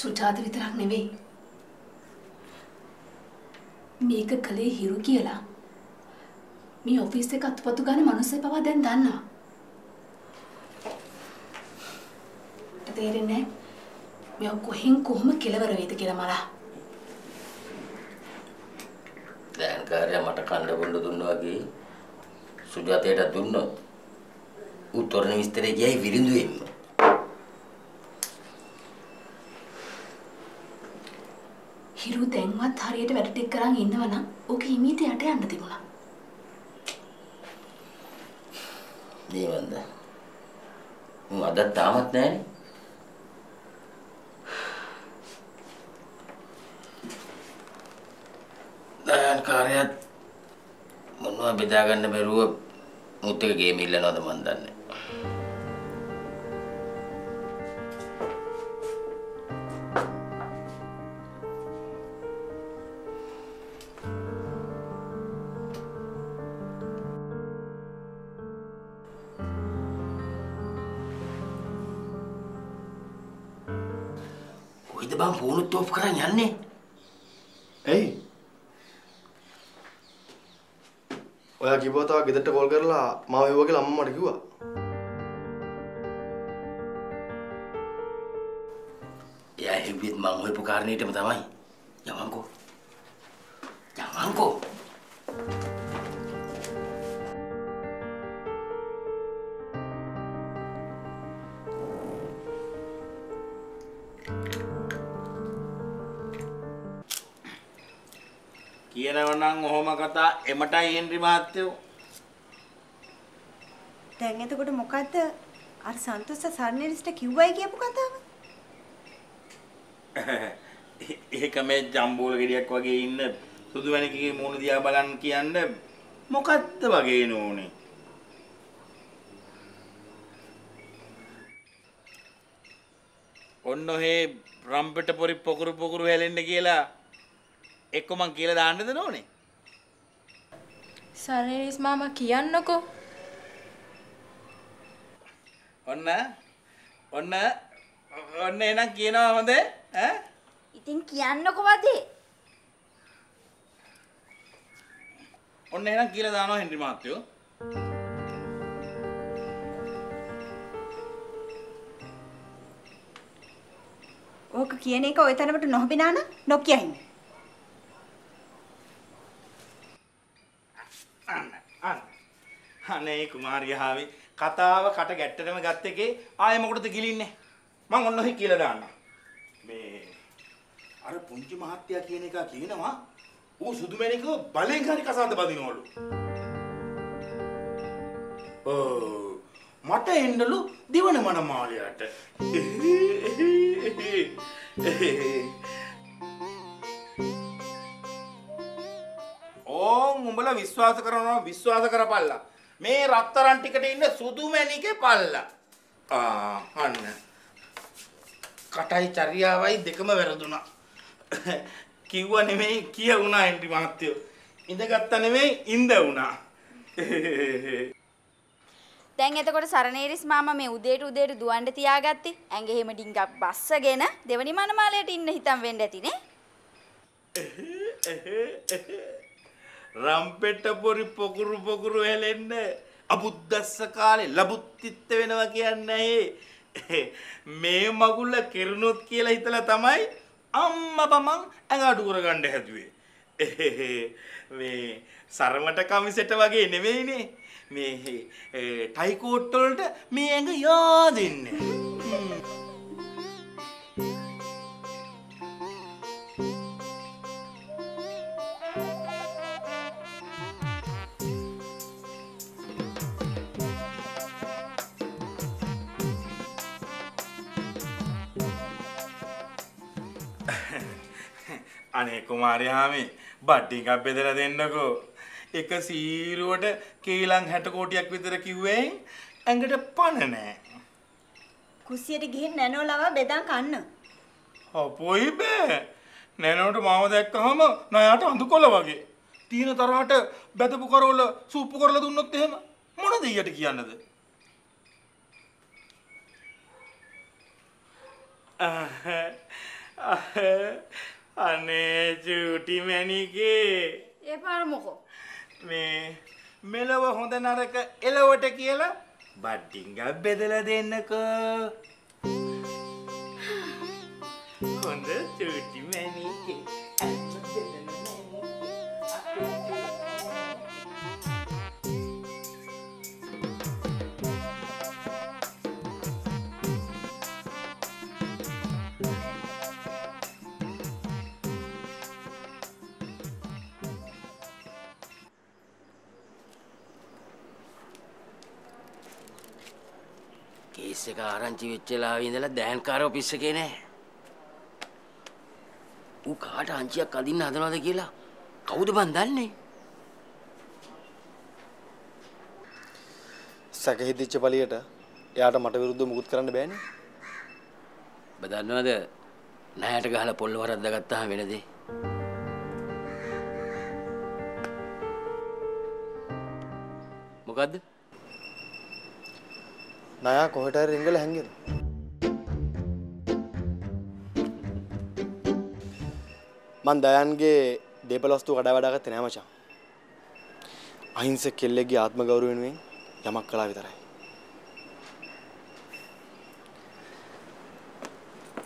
ಸುಜಾತ ವಿತರಾಗ ನೆವೆ මේක කලේ හිරු කියලා මේ ඔෆිස් එක අත්පතු ගන්න මිනිස්සු පවා දැන් දන්නවා. තේරෙන්නේ මේ කොහෙන් කොහොම කෙලවර වේද කියලා මලා. දැන් කාර්යය මට කන්න බොන්න දුන්නා වගේ සුජාතයට දුන්නොත් උත්තරන විස්තරේ ගියයි විරිඳු වෙන්න. හිරු දැන්වත් හරියට වැඩ ටික කරන් ඉන්නවනම් ඕකේ හිමීට යට යන්න තිබුණා. දේවන්ද. මම අද තාමත් නැහැනේ. දැන් කාර්යයත් මොනවා බෙදා ගන්න බැරුව මුත් එක ගේම් ඉල්ලනවද මන් දන්නේ. Bang, bunuh tuh keranjang nih. Oh ya, kita tahu kita call kerla, mau ibu ke lama mandi gua. Ya, hibit mang ibu karni teman-teman. Jangan mangko. කියනවා නම් ඔහොම කතා එමටයි හෙන්රි මහත්තයෝ. දැන් එතකොට මොකද්ද අර සන්තෝෂ සර්ණිලිස්ට කිව්වයි කියපු කතාව? ඒක මේ ජම්බෝල ගෙඩියක් වගේ ඉන්න සුදුවැණිකගේ මූණ දිහා බලන් කියන්න මොකද්ද වගේ නෝනේ. ඔන්න ඔහේ රම්පෙට පොරි පොකුරු හැලෙන්න කියලා Eko mang kila dana itu none. Sariris mama kian noko. Onna enak kian apa mande? Hah? Itin kian noko mati. Onna enak kila dana Henry mati yo. Oh kian eka oitana betul noh binana noh kian. අනේ කුමාරියාවි කතාව කට ගැට්ටටම ගත්ත එකේ ආයේ මොකටද ගිලින්නේ මං ඔන්න ඔහි කියලා දානවා මේ අර පුංචි මහත්තයා කියන එක කියනවා ඌ සුදුමැණික බලෙන් හරි කසාද බඳිනවලු ඕ මට එන්නලු දිවන මනමාලයට ඕ උඹලා විශ්වාස කරපල්ලා මේ රත්තරන් ටිකට ඉන්න සුදුමැණිකේ පල්ලා. අන්න. කටයි චර්යාවයි දෙකම වැරදුනා. කිව්ව නෙමෙයි කියුණා එන්ටි මහත්තයෝ. ඉඳගත්ත නෙමෙයි ඉඳ වුණා. දැන් එතකොට සරණේරිස් මාමා මේ උදේට දුවන්න තියාගත්තී. ඇඟ එහෙම ඩිංගක් බස්සගෙන දෙවනි මනමාලයට ඉන්න හිතම් වෙන්න ඇතිනේ. රම්පෙට පොරි පොකුරු හැලෙන්න අබුද්දස්ස කාලේ ලබුත්widetilde වෙනවා කියන්නේ මේ මගුල කෙරුණොත් කියලා හිතලා තමයි අම්මා බමං ඇඟඩු කරගන්න හැදුවේ මේ සරමට කමිසෙට වගේ නෙමෙයිනේ මේ ටයි කෝට් වලට මේ ඇඟ යදින්නේ අනේ කුමාරයාමි බඩින් අප බෙදලා දෙන්නකෝ එක සීරුවට කීලං 60 කෝටියක් විතර කිව්වෙන් ඇඟට පණ නැහැ කුසියට ගිහින් නැනෝලව බෙදන් කන්න අපොයි බෑ නැනෝට මාව දැක්කහම නයාට අඳුකොල වගේ තීන තරහට බදපු කරවල සූප්පු කරලා දුන්නොත් එහෙම මොන දෙයියට කියන්නද Ane cuti meniki. Apa armoko? Me melawa honda naraka elawa tekiela badinga bedela dennako. Honda cuti meniki. ආරංචි වෙච්ච ලාවේ ඉඳලා දැන් කාරෝ පිස්සකේ නෑ. ඌ කාට ආංචියක් අදින්න හදනවද කියලා කවුද බන් දන්නේ? සැකෙහිදිච්ච පළියට එයාට මට විරුද්ධව මුකුත් කරන්න බෑනේ. ඔබ දන්නවද? ණයට ගහලා පොල්ල වරද්දා ගත්තාම වෙන දේ. මොකද්ද? නයා කොහෙට හරි රිංගල හැංගෙනවා. මන් දයන්ගේ දේපල වස්තු කඩා වඩා ගත්තේ නෑ මචං. අහිංසක කෙල්ලෙක්ගේ ආත්ම ගෞරවය වෙනුවෙන් යමක් කළා විතරයි.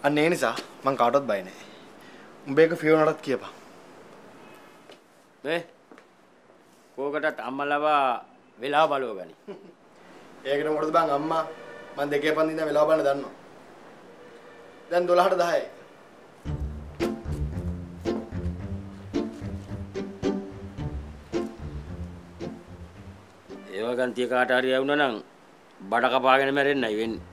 අන්න ඒ නිසා මං කාටවත් බය නෑ. උඹ ඒක ෆියෝනටත් කියපන්. මේ කෝකටත් අම්මලව වෙලා බලව ගනි. ඒකට මොකටද බං අම්මා මං 2:05 ඉඳන් වෙලාව බලන්න දන්නවා. දැන් 12:10යි. ඒ වගන්තිය කාට හරි ආවුණා නම් බඩ කපාගෙන මැරෙන්නයි වෙන්නේ.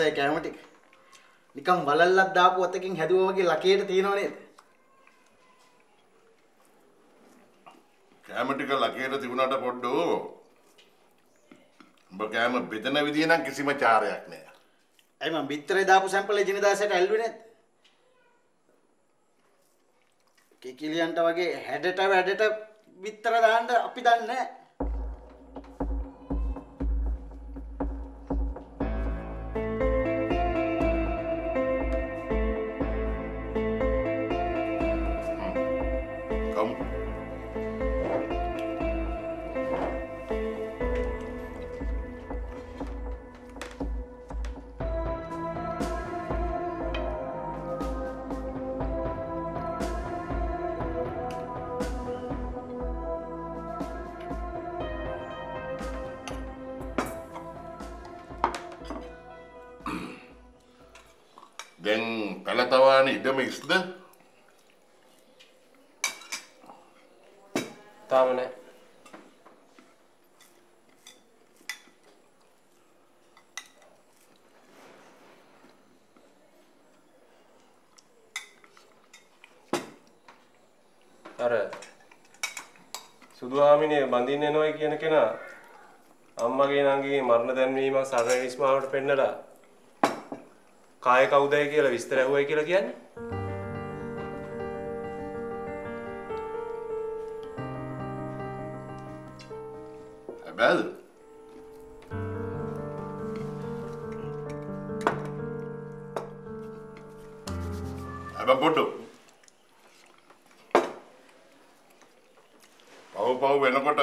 Saya kematik, nikam balalat dapu ataking hadu wagi lakier tiinone. Kematik kalau lakier tiinona ada podo, berkemat bidana bidian ang kisi macam cara yakne. Emang bitre dapu sampel jenis dasar eldunet. Kekilian ta wagi headetap bitre dahan da api dahan ne. ඉදමිස්ද තාමනේ අර සුදු ආමිනේ බඳින්න එනවා කියන කෙනා අම්මගේ නංගිගේ මරණ දැන්වීම සරණ විශ්මාවට පෙන්නලා කාය කවුදයි කියලා විස්තර ඇහුවයි කියලා කියන්නේ. හැබැයි බොඩෝ. පව වෙනකොට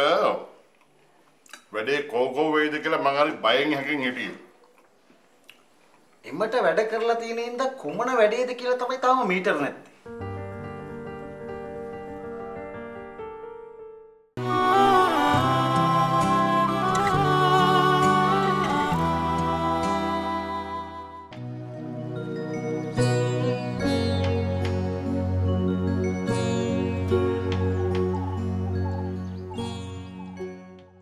වැඩේ කෝකෝ වේද කියලා මං හරි බයෙන් හැකින් හිටියේ. එමට වැඩ කරලා තියෙන ඉඳ කොමන වැඩේද කියලා තමයි තාම මීටර් නැත්තේ.